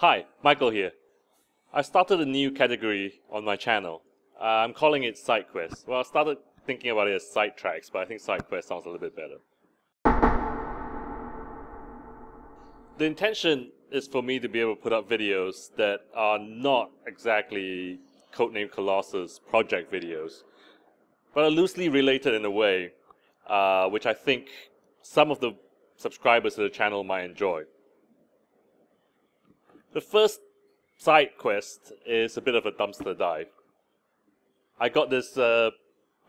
Hi, Michael here. I started a new category on my channel. I'm calling it SideQuest. Well, I started thinking about it as SideTracks, but I think SideQuest sounds a little bit better. The intention is for me to be able to put up videos that are not exactly Codename Colossus project videos, but are loosely related in a way which I think some of the subscribers to the channel might enjoy. The first side quest is a bit of a dumpster dive. I got this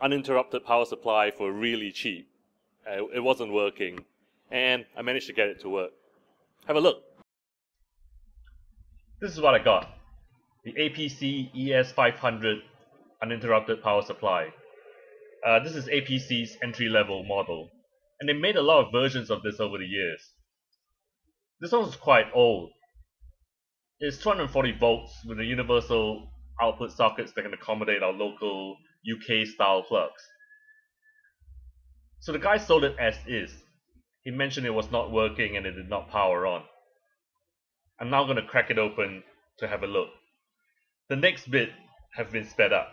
uninterrupted power supply for really cheap. It wasn't working, and I managed to get it to work. Have a look. This is what I got. The APC ES500 uninterrupted power supply. This is APC's entry-level model, and they made a lot of versions of this over the years. This one's quite old. It's 240 volts with a universal output sockets that can accommodate our local UK-style plugs. So the guy sold it as is. He mentioned it was not working and it did not power on. I'm now going to crack it open to have a look. The next bit have been sped up.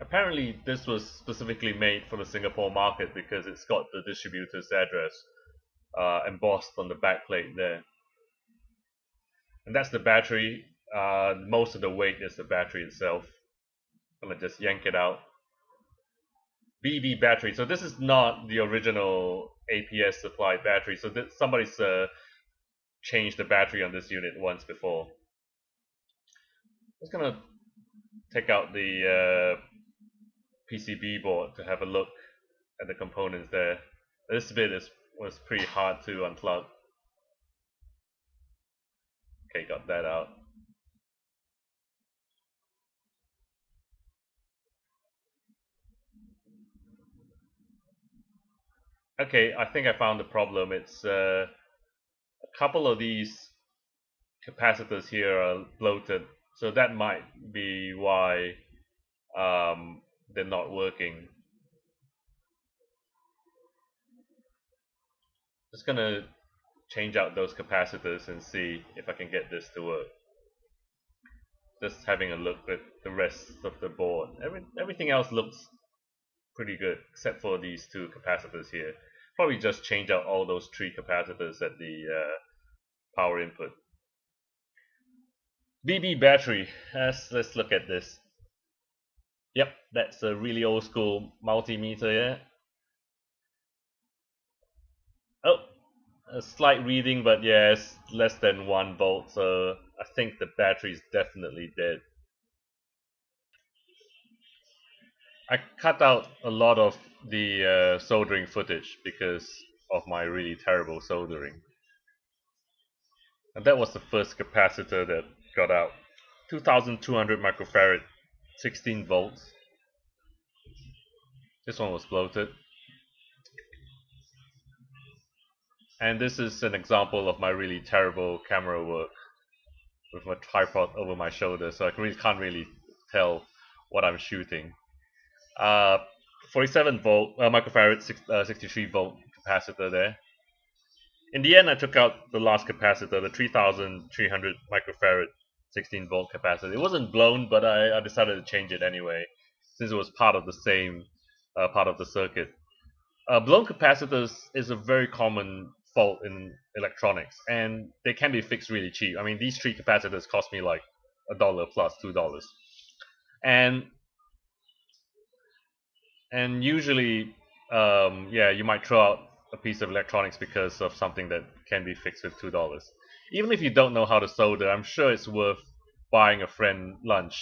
Apparently this was specifically made for the Singapore market because it's got the distributor's address embossed on the back plate there. And that's the battery. Most of the weight is the battery itself. I'm going to just yank it out. BB battery. So this is not the original APS supplied battery. So somebody's changed the battery on this unit once before. I'm just going to take out the PCB board to have a look at the components there. This bit was pretty hard to unplug. Okay, got that out. Okay, I think I found the problem. It's a couple of these capacitors here are bloated, so that might be why they're not working. Just gonna change out those capacitors and see if I can get this to work. Just having a look at the rest of the board. Everything else looks pretty good except for these two capacitors here. Probably just change out all those three capacitors at the power input. BB battery. Let's look at this. Yep, that's a really old school multimeter, yeah. Oh, a slight reading, but yeah, it's less than 1 volt, so I think the battery's definitely dead. I cut out a lot of the soldering footage because of my really terrible soldering. And that was the first capacitor that got out. 2200 microfarad. 16 volts. This one was bloated. And this is an example of my really terrible camera work with my tripod over my shoulder, so I really can't really tell what I'm shooting. 47 volt microfarad, 63 volt capacitor there. In the end, I took out the last capacitor, the 3300 microfarad. 16 volt capacitor. It wasn't blown, but I decided to change it anyway, since it was part of the same part of the circuit. Blown capacitors is a very common fault in electronics, and they can be fixed really cheap. I mean, these three capacitors cost me like $1 plus $2, and usually, yeah, you might throw out a piece of electronics because of something that can be fixed with $2. Even if you don't know how to solder, I'm sure it's worth buying a friend lunch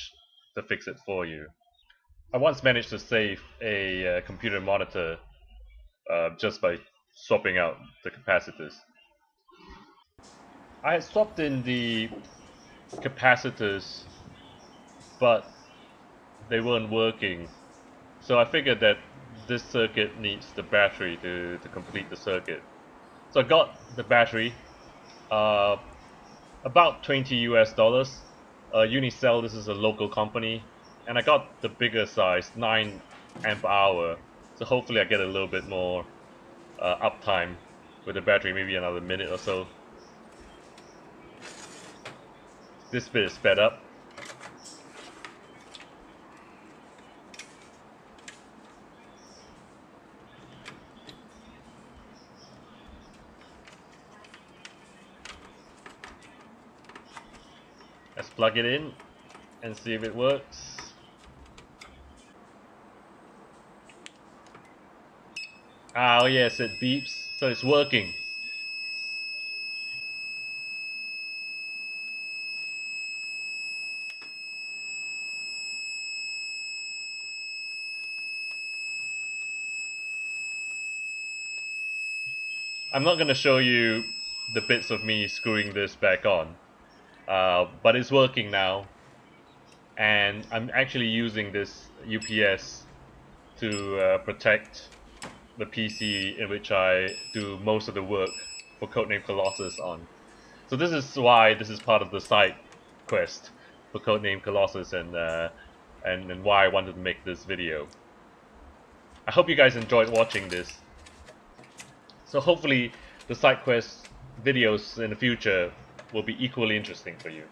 to fix it for you. I once managed to save a computer monitor just by swapping out the capacitors. I had swapped in the capacitors, but they weren't working. So I figured that this circuit needs the battery to complete the circuit. So I got the battery, about $20 US. Unicell, this is a local company, and I got the bigger size, 9 amp hour. So hopefully I get a little bit more uptime with the battery, maybe another minute or so. This bit is sped up. Let's plug it in and see if it works. Oh yes, it beeps, so it's working. I'm not going to show you the bits of me screwing this back on, but it's working now, and I'm actually using this UPS to protect the PC in which I do most of the work for Codename Colossus on. So this is why this is part of the side quest for Codename Colossus, and why I wanted to make this video. I hope you guys enjoyed watching this. So hopefully the SideQuest videos in the future will be equally interesting for you.